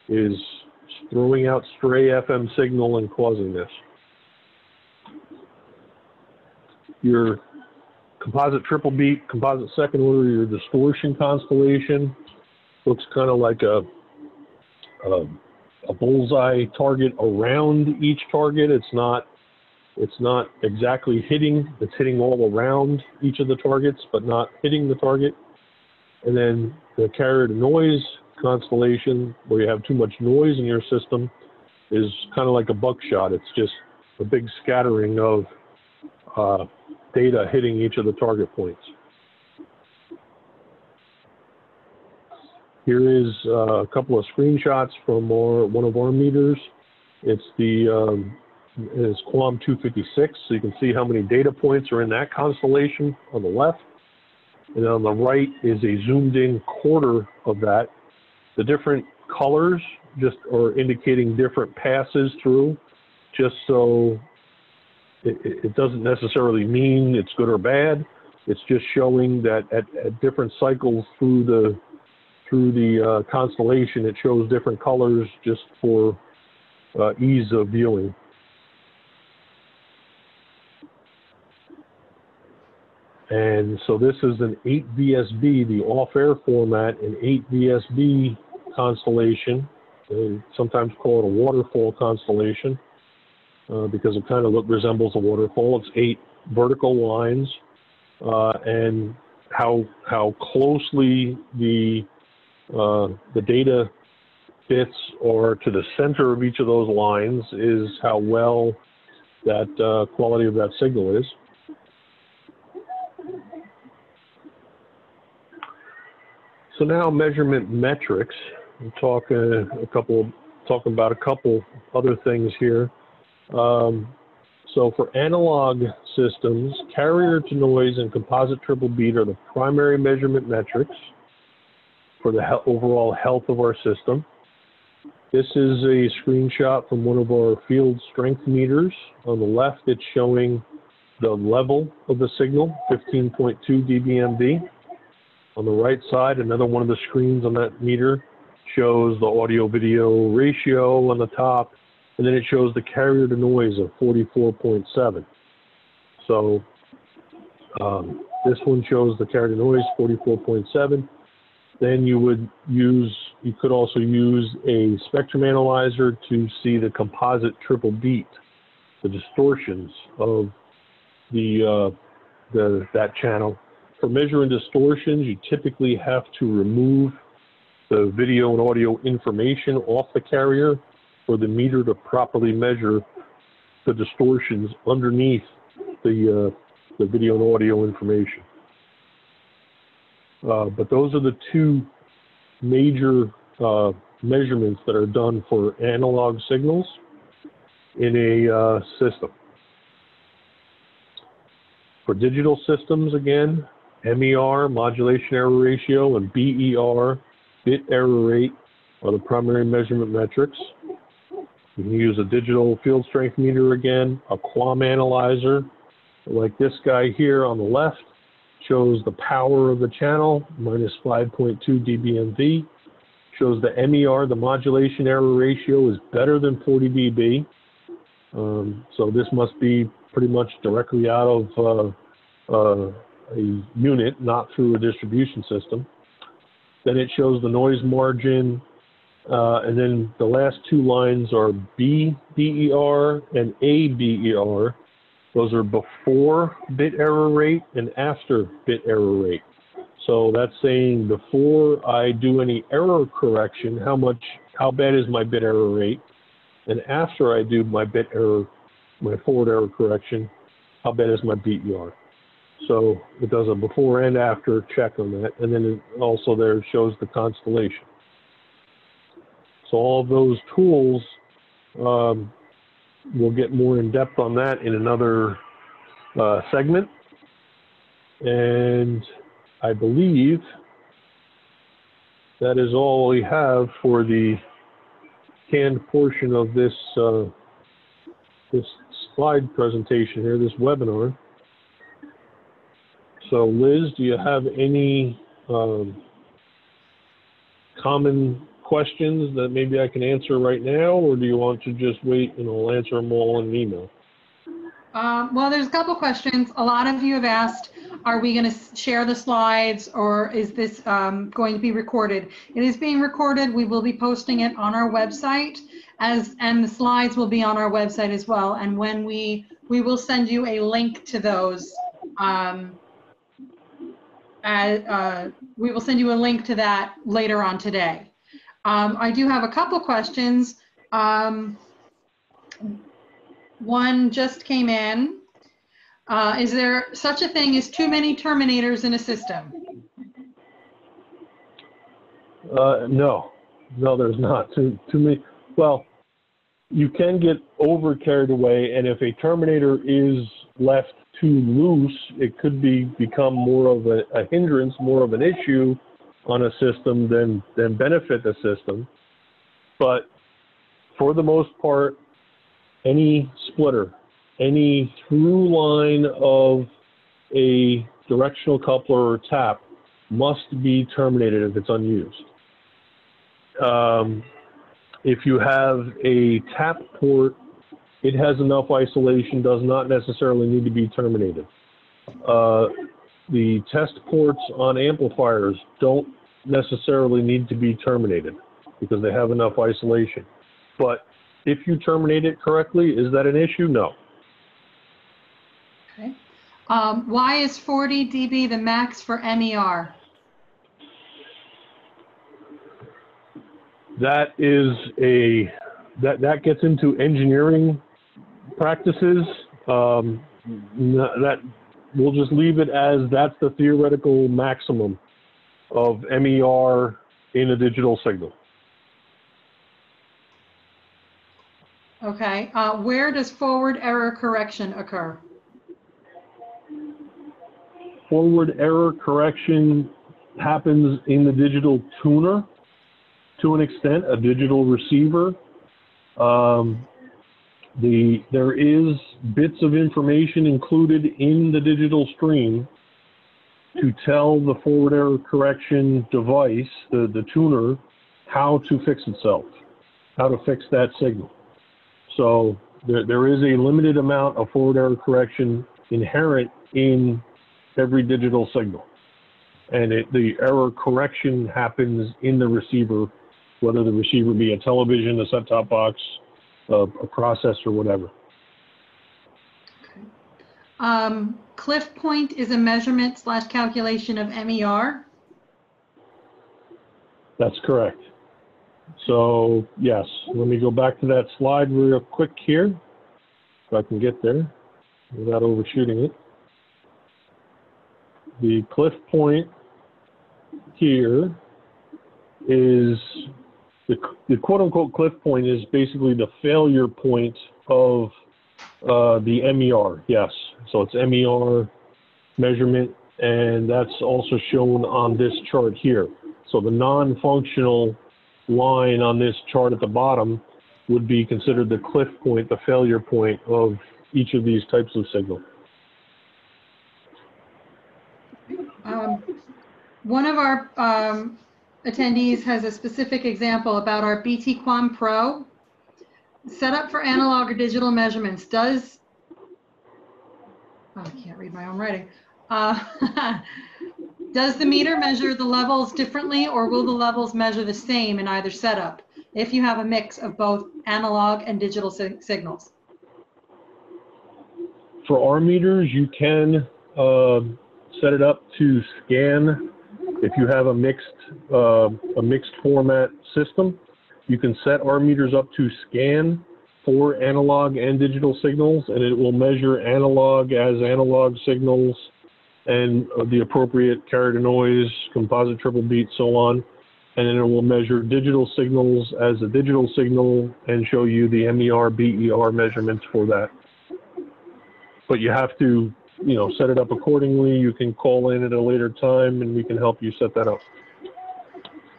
is throwing out stray F M signal and causing this. Your composite triple beat, composite second order, your distortion constellation looks kind of like a, a a bullseye target around each target. It's not it's not exactly hitting. It's hitting all around each of the targets, but not hitting the target. And then the carrier to noise constellation, where you have too much noise in your system, is kind of like a buckshot. It's just a big scattering of uh, data hitting each of the target points. Here is uh, a couple of screenshots from our, one of our meters. It's the um, it's QAM two fifty-six, so you can see how many data points are in that constellation on the left. And on the right is a zoomed-in quarter of that. The different colors just are indicating different passes through, just so It, it doesn't necessarily mean it's good or bad. It's just showing that at, at different cycles through the through the uh, constellation, it shows different colors just for uh, ease of viewing. And so this is an eight V S B, the off-air format, an eight V S B constellation. They sometimes call it a waterfall constellation. Uh, because it kind of look, resembles a waterfall. It's eight vertical lines, uh, and how how closely the uh, the data bits or to the center of each of those lines is how well that uh, quality of that signal is. So now measurement metrics. We'll talk uh, a couple, talk about a couple other things here. Um, so for analog systems, carrier to noise and composite triple beat are the primary measurement metrics for the he- overall health of our system. This is a screenshot from one of our field strength meters. On the left, it's showing the level of the signal, fifteen point two d B m V. On the right side, another one of the screens on that meter shows the audio-video ratio on the top, and then it shows the carrier to noise of forty-four point seven. So um, this one shows the carrier to noise forty-four point seven. Then you would use, you could also use a spectrum analyzer to see the composite triple beat, the distortions of the, uh, the that channel. For measuring distortions, you typically have to remove the video and audio information off the carrier for the meter to properly measure the distortions underneath the, uh, the video and audio information. Uh, but those are the two major uh, measurements that are done for analog signals in a uh, system. For digital systems, again, M E R, modulation error ratio, and B E R, bit error rate, are the primary measurement metrics. You can use a digital field strength meter again, a Q A M analyzer, like this guy here on the left, shows the power of the channel, minus five point two d B m V, shows the M E R, the modulation error ratio, is better than forty d B. Um, so this must be pretty much directly out of uh, uh, a unit, not through a distribution system. Then it shows the noise margin, uh, and then the last two lines are B B E R and A B E R. Those are before bit error rate and after bit error rate. So that's saying before I do any error correction, how much, how bad is my bit error rate? And after I do my bit error, my forward error correction, how bad is my B E R? So it does a before and after check on that. And then it also there shows the constellation. So all of those tools, um, we'll get more in depth on that in another uh, segment. And I believe that is all we have for the canned portion of this, uh, this slide presentation here, this webinar. So Liz, do you have any um, common questions that maybe I can answer right now, or do you want to just wait and I'll answer them all in an email? Um, well, there's a couple questions. A lot of you have asked, are we going to share the slides, or is this um, going to be recorded? It is being recorded. We will be posting it on our website, as and the slides will be on our website as well. And when we, we will send you a link to those. Um, as, uh, we will send you a link to that later on today. Um, I do have a couple questions. Um, one just came in. Uh, is there such a thing as too many terminators in a system? Uh, no, no, there's not too, too many. Well, you can get over carried away, and if a terminator is left too loose, it could be become more of a, a hindrance, more of an issue on a system than, than benefit the system. But for the most part, any splitter, any through line of a directional coupler or tap must be terminated if it's unused. Um, if you have a tap port, it has enough isolation, does not necessarily need to be terminated. Uh, the test ports on amplifiers don't necessarily need to be terminated because they have enough isolation. But if you terminate it correctly, is that an issue? No. Okay. Um, why is forty d B the max for M E R? that is a that that gets into engineering practices. Um, that we'll just leave it as that's the theoretical maximum of M E R in a digital signal. Okay, uh, where does forward error correction occur? Forward error correction happens in the digital tuner to an extent, a digital receiver. Um, the, there is bits of information included in the digital stream to tell the forward error correction device, the, the tuner, how to fix itself, how to fix that signal. So there, there is a limited amount of forward error correction inherent in every digital signal. And it, the error correction happens in the receiver, whether the receiver be a television, a set-top box, a, a processor, whatever. Okay. Um, cliff point is a measurement slash calculation of M E R? That's correct. So yes, let me go back to that slide real quick here, if I can get there without overshooting it. The cliff point here is, the, the quote-unquote cliff point is basically the failure point of uh, the M E R, yes. So it's M E R measurement, and that's also shown on this chart here. So the non-functional line on this chart at the bottom would be considered the cliff point, the failure point of each of these types of signal. Um, one of our um, attendees has a specific example about our B T QAM Pro set up for analog or digital measurements. Does, oh, I can't read my own writing. Uh, does the meter measure the levels differently, or will the levels measure the same in either setup if you have a mix of both analog and digital sig signals? For our meters, you can uh, set it up to scan. If you have a mixed uh, a mixed format system, you can set our meters up to scan for analog and digital signals, and it will measure analog as analog signals and the appropriate carrier-to-noise, composite triple beat, so on. And then it will measure digital signals as a digital signal and show you the M E R, B E R measurements for that. But you have to, you know, set it up accordingly. You can call in at a later time and we can help you set that up.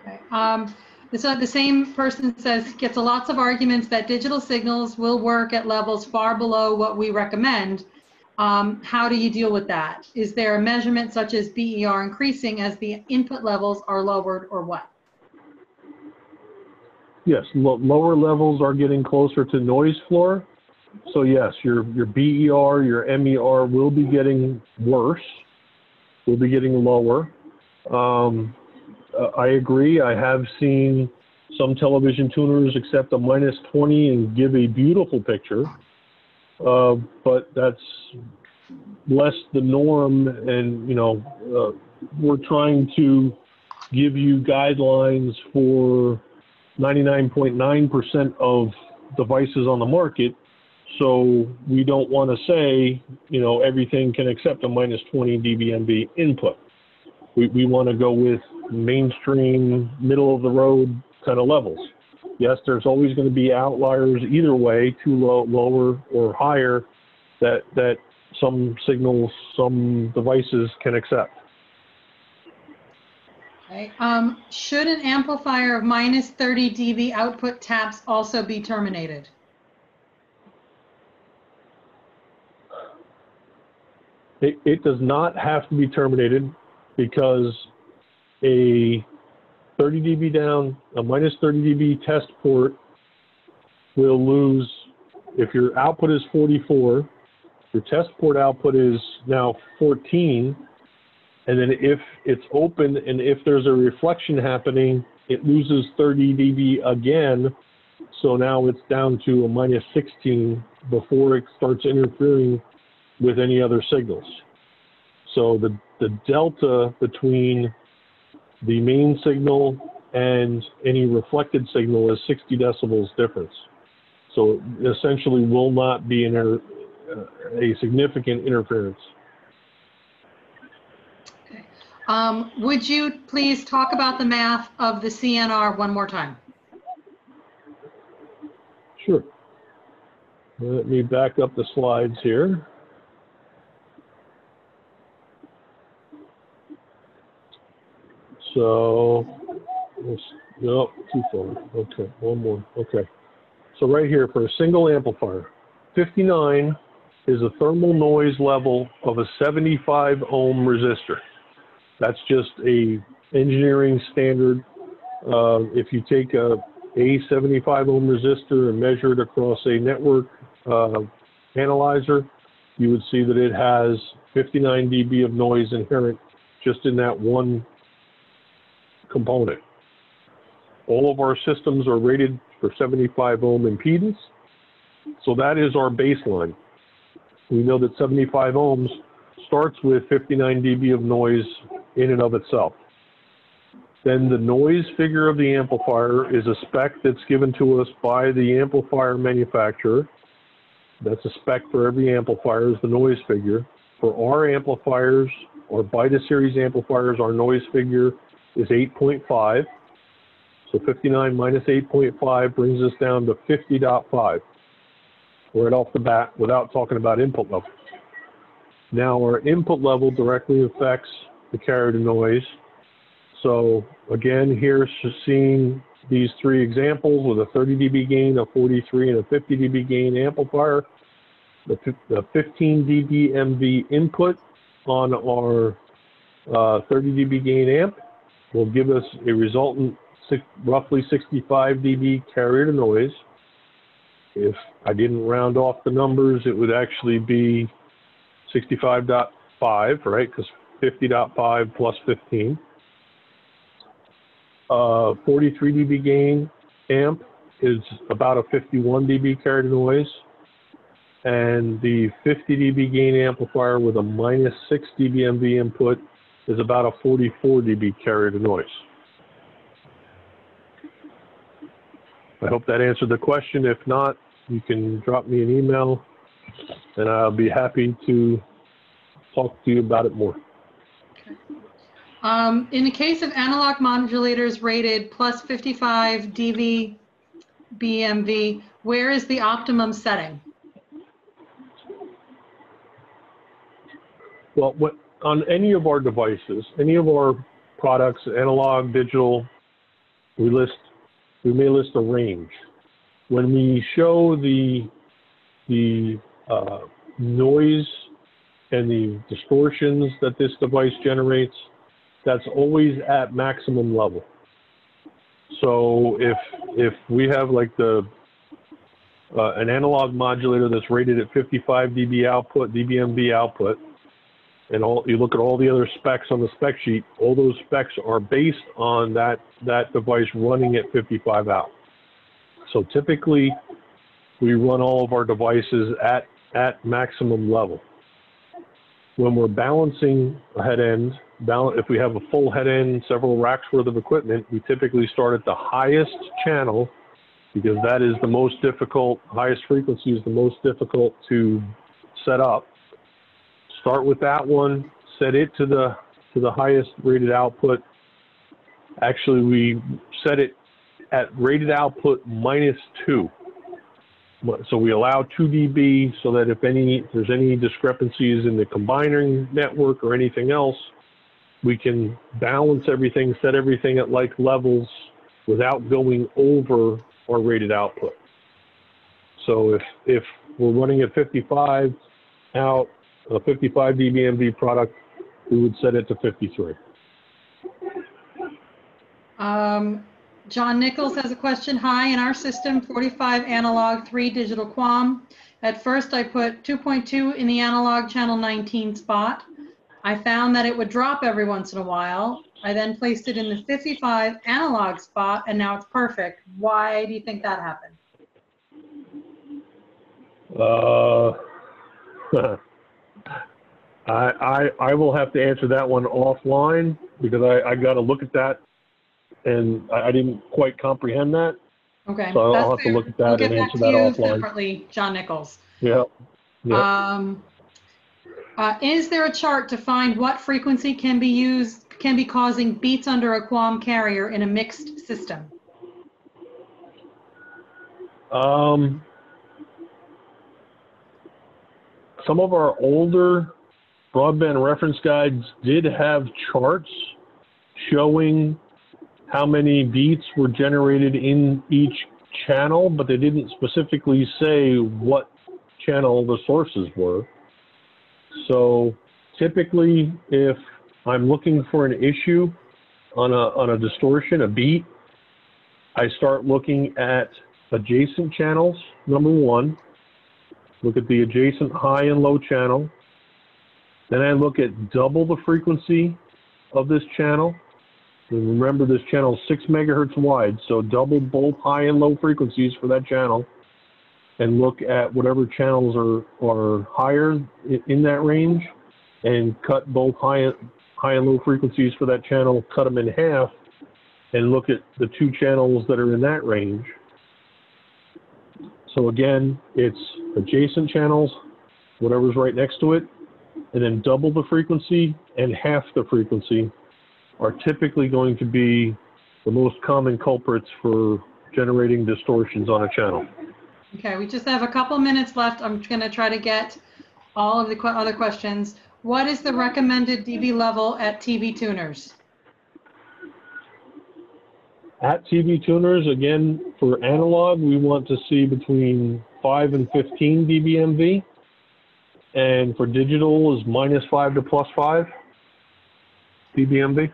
Okay. Um, so the same person says, gets lots of arguments that digital signals will work at levels far below what we recommend. Um, how do you deal with that? Is there a measurement such as B E R increasing as the input levels are lowered, or what? Yes, lo lower levels are getting closer to noise floor. So yes, your, your B E R, your M E R will be getting worse, will be getting lower. Um, I agree, I have seen some television tuners accept a minus twenty and give a beautiful picture. Uh, but that's less the norm, and you know uh, we're trying to give you guidelines for ninety-nine point nine percent of devices on the market, so we don't want to say you know everything can accept a minus twenty dBmV input. We, we want to go with mainstream, middle of the road kind of levels. Yes, there's always going to be outliers either way, too low, lower or higher, that, that some signals, some devices can accept. Okay. Um, should an amplifier of minus thirty dB output taps also be terminated? It, it does not have to be terminated, because a thirty dB down, a minus thirty dB test port will lose, if your output is forty-four, your test port output is now fourteen, and then if it's open and if there's a reflection happening, it loses thirty dB again, so now it's down to a minus sixteen before it starts interfering with any other signals. So the, the delta between the main signal and any reflected signal is sixty decibels difference. So it essentially will not be inter a significant interference. Okay. Um, would you please talk about the math of the C N R one more time? Sure. Let me back up the slides here. So, no, too full. Okay, one more. Okay. So right here for a single amplifier, fifty-nine is a thermal noise level of a seventy-five ohm resistor. That's just a engineering standard. Uh, if you take a, a seventy-five ohm resistor and measure it across a network uh, analyzer, you would see that it has fifty-nine dB of noise inherent just in that one component. All of our systems are rated for seventy-five ohm impedance. So that is our baseline. We know that seventy-five ohms starts with fifty-nine dB of noise in and of itself. Then the noise figure of the amplifier is a spec that's given to us by the amplifier manufacturer. That's a spec for every amplifier, is the noise figure. For our amplifiers, our BIDA series amplifiers, our noise figure is eight point five. So fifty-nine minus eight point five brings us down to fifty point five, right off the bat, without talking about input level. Now our input level directly affects the carrier to noise. So again, here's seeing these three examples with a thirty dB gain, a forty-three, and a fifty dB gain amplifier. The, the fifteen dBmV input on our uh, thirty dB gain amp will give us a resultant Six, roughly sixty-five dB carrier to noise. If I didn't round off the numbers, it would actually be sixty-five point five, right? Because fifty point five plus fifteen. Uh, forty-three dB gain amp is about a fifty-one dB carrier to noise. And the fifty dB gain amplifier with a minus six dBmV input is about a forty-four dB carrier to noise. I hope that answered the question. If not, you can drop me an email and I'll be happy to talk to you about it more. Okay. Um, in the case of analog modulators rated plus fifty-five dBmV, where is the optimum setting? Well, what, on any of our devices, any of our products, analog, digital, we list We may list a range. When we show the, the uh, noise and the distortions that this device generates, that's always at maximum level. So if, if we have like the, uh, an analog modulator that's rated at fifty-five dB output, dBmV output, and all, you look at all the other specs on the spec sheet, all those specs are based on that, that device running at fifty-five out. So typically, we run all of our devices at, at maximum level. When we're balancing a head end, balance, if we have a full head end, several racks worth of equipment, we typically start at the highest channel because that is the most difficult, highest frequency is the most difficult to set up. Start with that one, set it to the to the highest rated output. Actually, we set it at rated output minus two. So we allow two dB so that if any if there's any discrepancies in the combining network or anything else, we can balance everything, set everything at like levels without going over our rated output. So if if we're running at fifty-five out, a fifty-five dBmV product, we would set it to fifty-three. Um, John Nichols has a question. Hi, in our system, forty-five analog, three digital QAM. At first, I put two point two in the analog channel nineteen spot. I found that it would drop every once in a while. I then placed it in the fifty-five analog spot, and now it's perfect. Why do you think that happened? Uh... I, I, I will have to answer that one offline because I, I got to look at that and I, I didn't quite comprehend that. Okay. So I'll have fair. to look at that we'll and answer that offline. Separately, John Nichols. Yeah. yeah. Um, uh, is there a chart to find what frequency can be used can be causing beats under a QAM carrier in a mixed system? Um, some of our older broadband reference guides did have charts showing how many beats were generated in each channel, but they didn't specifically say what channel the sources were. So typically, if I'm looking for an issue on a, on a distortion, a beat, I start looking at adjacent channels, number one. Look at the adjacent high and low channel. Then I look at double the frequency of this channel. And remember, this channel is six megahertz wide, so double both high and low frequencies for that channel, and look at whatever channels are, are higher in that range, and cut both high, high and low frequencies for that channel, cut them in half, and look at the two channels that are in that range. So again, it's adjacent channels, whatever's right next to it, and then double the frequency and half the frequency are typically going to be the most common culprits for generating distortions on a channel. Okay, we just have a couple minutes left. I'm going to try to get all of the qu other questions. What is the recommended dB level at T V tuners? At T V tuners, again, for analog, we want to see between five and fifteen dBmV. And for digital is minus five to plus five dBmV.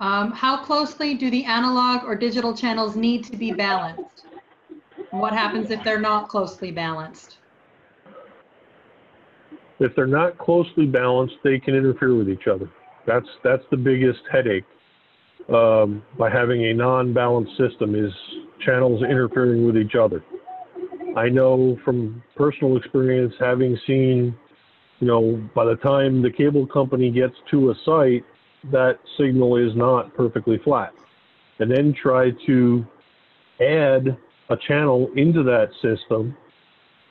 Um, how closely do the analog or digital channels need to be balanced? What happens if they're not closely balanced? If they're not closely balanced, they can interfere with each other. That's, that's the biggest headache um, by having a non-balanced system, is channels interfering with each other. I know from personal experience, having seen, you know, by the time the cable company gets to a site, that signal is not perfectly flat. And then try to add a channel into that system,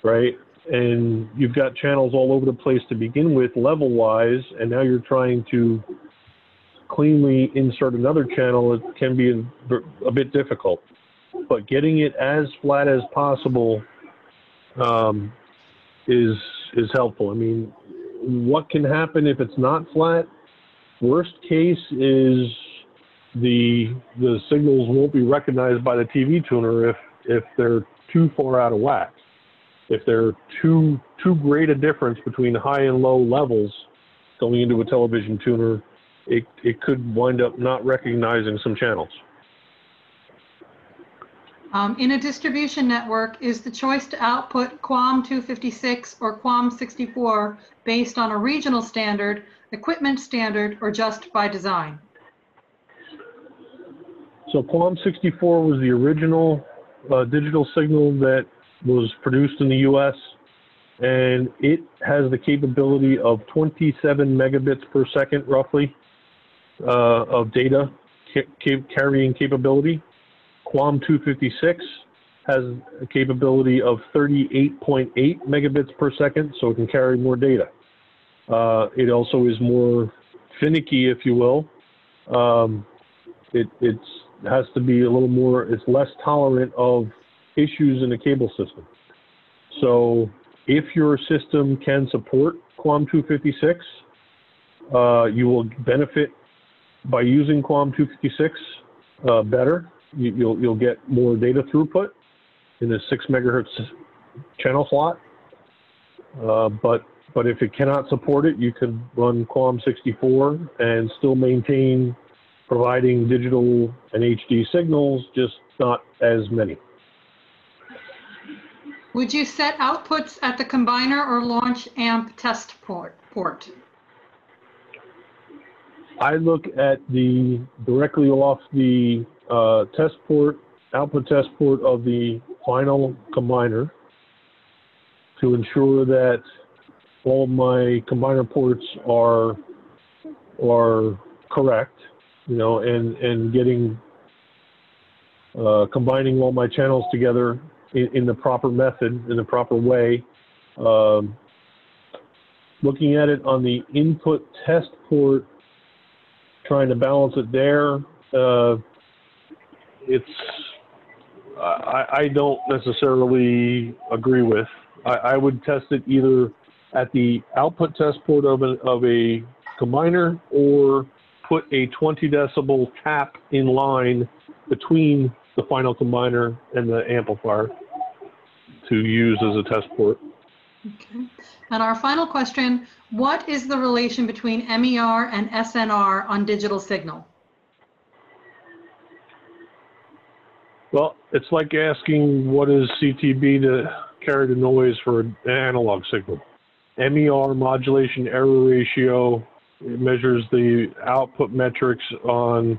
right? And you've got channels all over the place to begin with, level-wise, and now you're trying to cleanly insert another channel. It can be a, a bit difficult. But getting it as flat as possible um, is, is helpful. I mean, what can happen if it's not flat? Worst case is the, the signals won't be recognized by the T V tuner if, if they're too far out of whack. If they're too, too great a difference between high and low levels going into a television tuner, it, it could wind up not recognizing some channels. Um, in a distribution network, is the choice to output QAM two fifty-six or QAM sixty-four based on a regional standard, equipment standard, or just by design? So QAM sixty-four was the original uh, digital signal that was produced in the U S, and it has the capability of twenty-seven megabits per second, roughly, uh, of data ca ca carrying capability. QAM two fifty-six has a capability of thirty-eight point eight megabits per second, so it can carry more data. Uh, it also is more finicky, if you will. Um, it it's, has to be a little more, it's less tolerant of issues in the cable system. So if your system can support QAM two fifty-six, uh, you will benefit by using QAM two fifty-six uh, better. You, you'll, you'll get more data throughput in the six megahertz channel slot. Uh, but, but if it cannot support it, you can run QAM sixty-four and still maintain providing digital and H D signals, just not as many. Would you set outputs at the combiner or launch amp test port? port? I look at the directly off the Uh, test port, output test port of the final combiner to ensure that all my combiner ports are, are correct, you know, and, and getting, uh, combining all my channels together in, in the proper method, in the proper way. Um, looking at it on the input test port, trying to balance it there, uh, it's, I, I don't necessarily agree with. I, I would test it either at the output test port of, an, of a combiner, or put a twenty decibel tap in line between the final combiner and the amplifier to use as a test port. Okay. And our final question, what is the relation between M E R and S N R on digital signal? Well, it's like asking what is C T B to carry to noise for an analog signal. M E R, modulation error ratio, it measures the output metrics on,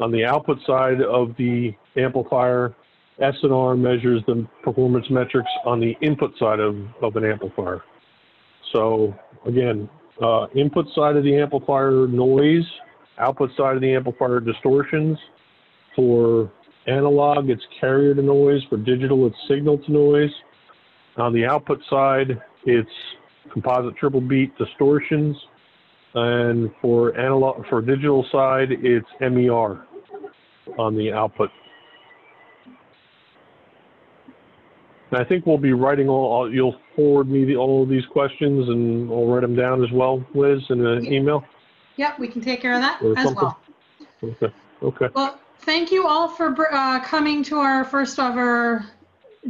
on the output side of the amplifier. S N R measures the performance metrics on the input side of, of an amplifier. So again, uh, input side of the amplifier noise, output side of the amplifier distortions. For analog, it's carrier to noise. For digital, it's signal to noise. On the output side, it's composite triple beat distortions. And for analog, for digital side, it's M E R on the output. And I think we'll be writing all, you'll forward me the, all of these questions, and I'll write them down as well, Liz, in an yeah. email. Yeah, we can take care of that or as something. well. Okay. Okay. Well, thank you all for uh, coming to our first ever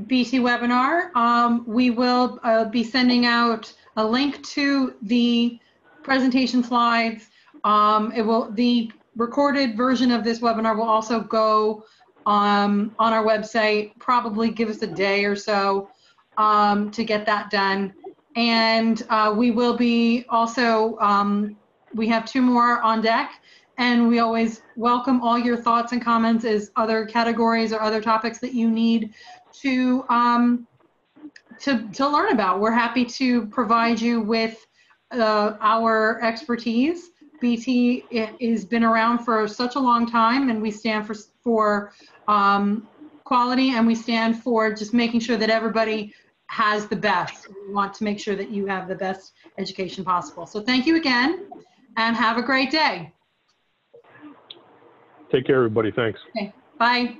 B T webinar. Um, we will uh, be sending out a link to the presentation slides. Um, it will, the recorded version of this webinar will also go um, on our website. Probably give us a day or so um, to get that done. And uh, we will be also, um, we have two more on deck, and we always welcome all your thoughts and comments as other categories or other topics that you need to, um, to, to learn about. We're happy to provide you with uh, our expertise. B T has been around for such a long time, and we stand for, for um, quality, and we stand for just making sure that everybody has the best. We want to make sure that you have the best education possible. So thank you again, and have a great day. Take care, everybody. Thanks. Okay. Bye.